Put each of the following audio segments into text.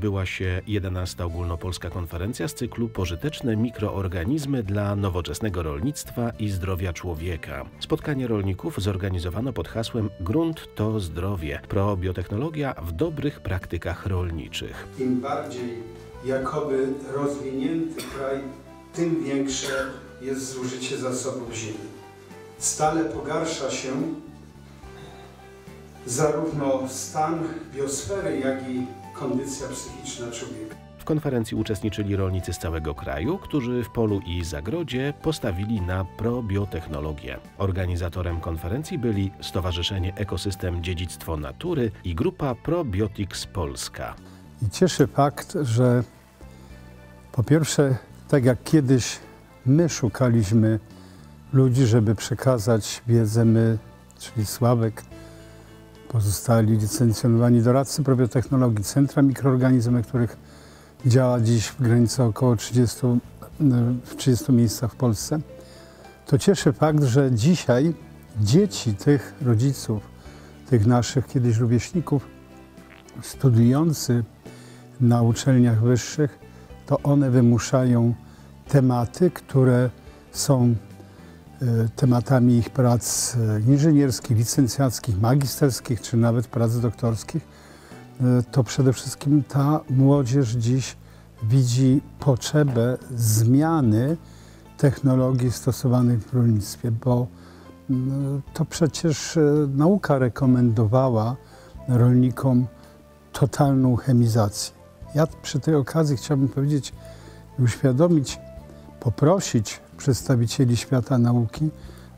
odbyła się 11. ogólnopolska konferencja z cyklu Pożyteczne mikroorganizmy dla nowoczesnego rolnictwa i zdrowia człowieka. Spotkanie rolników zorganizowano pod hasłem Grunt to zdrowie. Probiotechnologia w dobrych praktykach rolniczych. Im bardziej jakoby rozwinięty kraj, tym większe jest zużycie zasobów ziemi. Stale pogarsza się zarówno stan biosfery, jak i kondycja psychiczna człowieka. W konferencji uczestniczyli rolnicy z całego kraju, którzy w polu i zagrodzie postawili na probiotechnologię. Organizatorem konferencji byli Stowarzyszenie Ekosystem Dziedzictwo Natury i Grupa ProBiotics Polska. I cieszy fakt, że po pierwsze, tak jak kiedyś my szukaliśmy ludzi, żeby przekazać wiedzę, my, czyli Sławek, pozostali licencjonowani doradcy probiotechnologii, centra mikroorganizmy, których działa dziś w granicy około 30 miejscach w Polsce, to cieszy fakt, że dzisiaj dzieci tych rodziców, tych naszych kiedyś rówieśników, studiujący na uczelniach wyższych, to one wymuszają tematy, które są tematami ich prac inżynierskich, licencjackich, magisterskich, czy nawet prac doktorskich, to przede wszystkim ta młodzież dziś widzi potrzebę zmiany technologii stosowanych w rolnictwie, bo to przecież nauka rekomendowała rolnikom totalną chemizację. Ja przy tej okazji chciałbym powiedzieć i uświadomić, poprosić przedstawicieli świata nauki,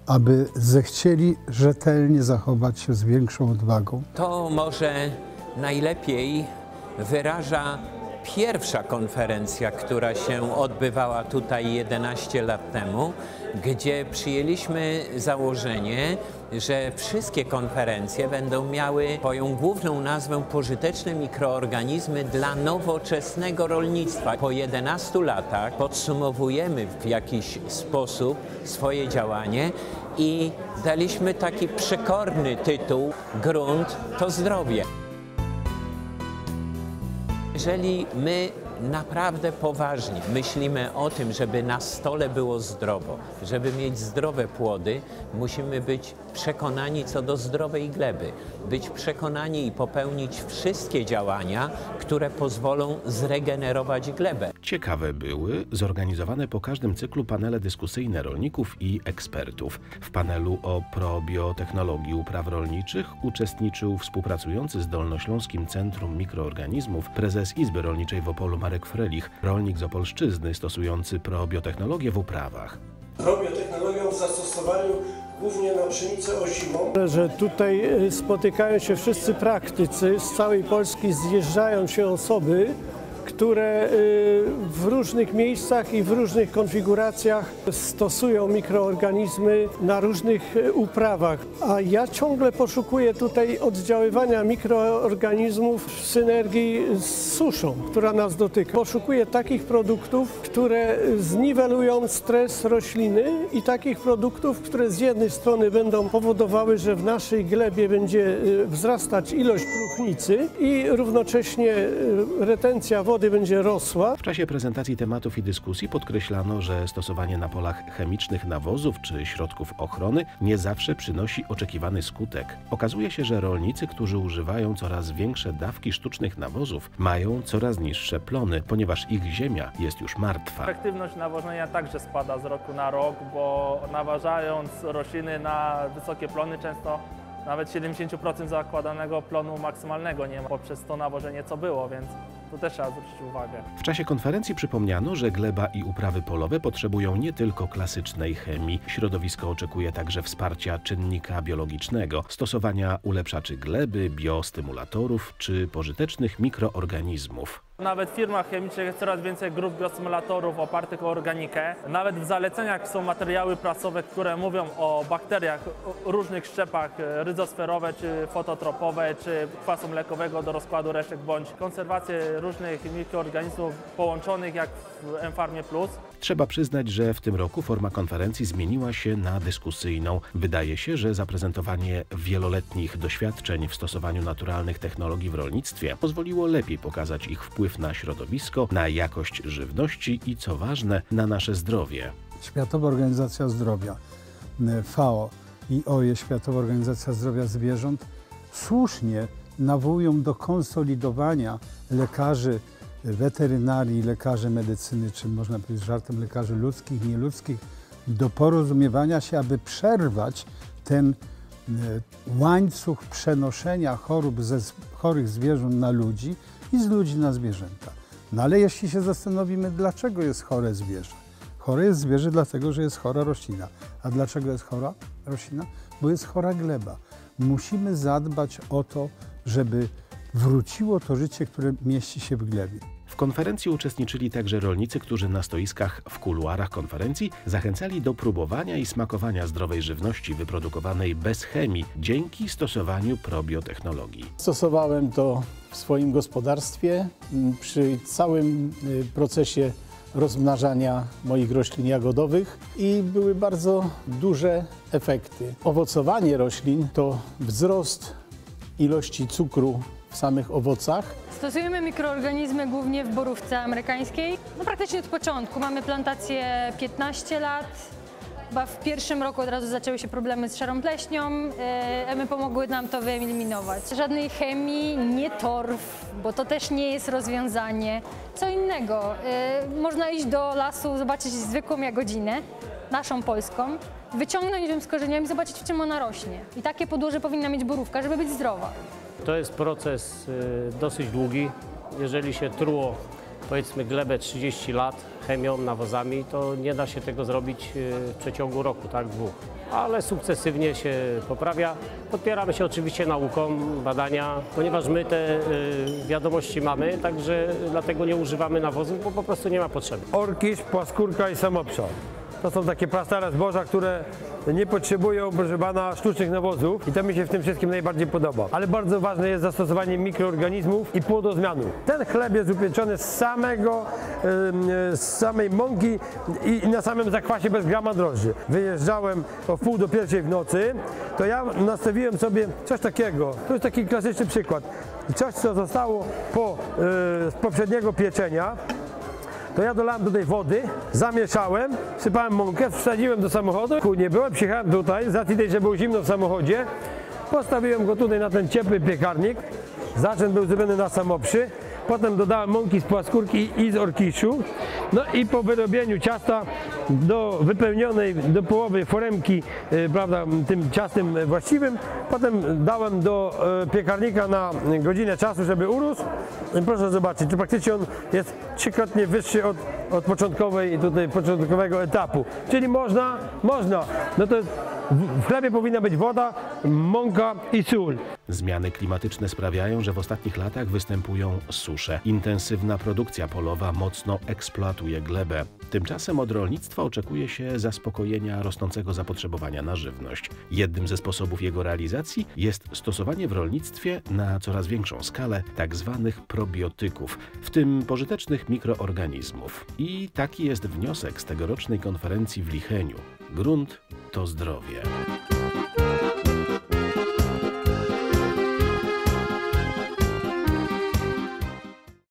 aby zechcieli rzetelnie zachować się z większą odwagą. To może najlepiej wyraża pierwsza konferencja, która się odbywała tutaj 11 lat temu, gdzie przyjęliśmy założenie, że wszystkie konferencje będą miały swoją główną nazwę Pożyteczne mikroorganizmy dla nowoczesnego rolnictwa. Po 11 latach podsumowujemy w jakiś sposób swoje działanie i daliśmy taki przekorny tytuł Grunt to zdrowie. Jeżeli my naprawdę poważnie myślimy o tym, żeby na stole było zdrowo, żeby mieć zdrowe płody, musimy być przekonani co do zdrowej gleby, być przekonani i popełnić wszystkie działania, które pozwolą zregenerować glebę. Ciekawe były zorganizowane po każdym cyklu panele dyskusyjne rolników i ekspertów. W panelu o probiotechnologii upraw rolniczych uczestniczył współpracujący z Dolnośląskim Centrum Mikroorganizmów prezes Izby Rolniczej w Opolu Marek Frelich, rolnik z Opolszczyzny stosujący probiotechnologię w uprawach. Probiotechnologią w zastosowaniu głównie na pszenicę osimą. Że tutaj spotykają się wszyscy praktycy z całej Polski, zjeżdżają się osoby, które w różnych miejscach i w różnych konfiguracjach stosują mikroorganizmy na różnych uprawach. A ja ciągle poszukuję tutaj oddziaływania mikroorganizmów w synergii z suszą, która nas dotyka. Poszukuję takich produktów, które zniwelują stres rośliny i takich produktów, które z jednej strony będą powodowały, że w naszej glebie będzie wzrastać ilość próchnicy i równocześnie retencja wody będzie rosła. W czasie prezentacji tematów i dyskusji podkreślano, że stosowanie na polach chemicznych nawozów czy środków ochrony nie zawsze przynosi oczekiwany skutek. Okazuje się, że rolnicy, którzy używają coraz większe dawki sztucznych nawozów, mają coraz niższe plony, ponieważ ich ziemia jest już martwa. Efektywność nawożenia także spada z roku na rok, bo naważając rośliny na wysokie plony często nawet 70% zakładanego plonu maksymalnego nie ma poprzez to nawożenie, co było, więc to też trzeba zwrócić uwagę. W czasie konferencji przypomniano, że gleba i uprawy polowe potrzebują nie tylko klasycznej chemii. Środowisko oczekuje także wsparcia czynnika biologicznego, stosowania ulepszaczy gleby, biostymulatorów czy pożytecznych mikroorganizmów. Nawet w firmach chemicznych jest coraz więcej grup biostymulatorów opartych o organikę. Nawet w zaleceniach są materiały prasowe, które mówią o bakteriach, o różnych szczepach ryzosferowe, czy fototropowe, czy kwasu mlekowego do rozkładu reszek, bądź konserwację różnych mikroorganizmów połączonych jak w M-Farmie Plus. Trzeba przyznać, że w tym roku forma konferencji zmieniła się na dyskusyjną. Wydaje się, że zaprezentowanie wieloletnich doświadczeń w stosowaniu naturalnych technologii w rolnictwie pozwoliło lepiej pokazać ich wpływ wpływ na środowisko, na jakość żywności i, co ważne, na nasze zdrowie. Światowa Organizacja Zdrowia, FAO i OIE, Światowa Organizacja Zdrowia Zwierząt, słusznie nawołują do konsolidowania lekarzy weterynarii, lekarzy medycyny, czy można powiedzieć żartem lekarzy ludzkich, nieludzkich, do porozumiewania się, aby przerwać ten łańcuch przenoszenia chorób ze chorych zwierząt na ludzi i z ludzi na zwierzęta. No ale jeśli się zastanowimy, dlaczego jest chore zwierzę? Chore jest zwierzę dlatego, że jest chora roślina. A dlaczego jest chora roślina? Bo jest chora gleba. Musimy zadbać o to, żeby wróciło to życie, które mieści się w glebie. W konferencji uczestniczyli także rolnicy, którzy na stoiskach w kuluarach konferencji zachęcali do próbowania i smakowania zdrowej żywności wyprodukowanej bez chemii dzięki stosowaniu probiotechnologii. Stosowałem to w swoim gospodarstwie przy całym procesie rozmnażania moich roślin jagodowych i były bardzo duże efekty. Owocowanie roślin to wzrost ilości cukru w samych owocach. Stosujemy mikroorganizmy głównie w borówce amerykańskiej. No praktycznie od początku. Mamy plantację 15 lat. Chyba w pierwszym roku od razu zaczęły się problemy z szarą pleśnią. EMY pomogły nam to wyeliminować. Żadnej chemii, nie torf, bo to też nie jest rozwiązanie. Co innego. Można iść do lasu, zobaczyć zwykłą jagodzinę, naszą polską, wyciągnąć ją z korzeniami, zobaczyć, w czym ona rośnie. I takie podłoże powinna mieć borówka, żeby być zdrowa. To jest proces dosyć długi. Jeżeli się truło, powiedzmy, glebę 30 lat chemią, nawozami, to nie da się tego zrobić w przeciągu roku, tak, dwóch. Ale sukcesywnie się poprawia. Podpieramy się oczywiście nauką, badania, ponieważ my te wiadomości mamy, także dlatego nie używamy nawozów, bo po prostu nie ma potrzeby. Orkisz, Płaskórka i Samopsza. To są takie prastare zboża, które nie potrzebują, proszę pana, sztucznych nawozów i to mi się w tym wszystkim najbardziej podoba. Ale bardzo ważne jest zastosowanie mikroorganizmów i płodozmianu. Ten chleb jest upieczony z samej mąki i na samym zakwasie bez grama drożdży. Wyjeżdżałem o pół do 1 w nocy, to ja nastawiłem sobie coś takiego. To jest taki klasyczny przykład. Coś, co zostało z poprzedniego pieczenia. To ja dolałem do tej wody, zamieszałem, sypałem mąkę, wsadziłem do samochodu. Nie byłem, przyjechałem tutaj, z racji tej, że było zimno w samochodzie. Postawiłem go tutaj na ten ciepły piekarnik. Zaczyn był zrobiony na Samopszy. Potem dodałem mąki z Płaskórki i z Orkiszu. No i po wyrobieniu ciasta do wypełnionej do połowy foremki, prawda, tym ciastem właściwym, potem dałem do piekarnika na godzinę czasu, żeby urósł. I proszę zobaczyć, czy praktycznie on jest trzykrotnie wyższy od początkowego etapu. Czyli można. No to w chlebie powinna być woda, mąka i sól. Zmiany klimatyczne sprawiają, że w ostatnich latach występują susze. Intensywna produkcja polowa mocno eksploatuje glebę. Tymczasem od rolnictwa oczekuje się zaspokojenia rosnącego zapotrzebowania na żywność. Jednym ze sposobów jego realizacji jest stosowanie w rolnictwie na coraz większą skalę tzw. probiotyków, w tym pożytecznych mikroorganizmów. I taki jest wniosek z tegorocznej konferencji w Licheniu. Grunt to zdrowie.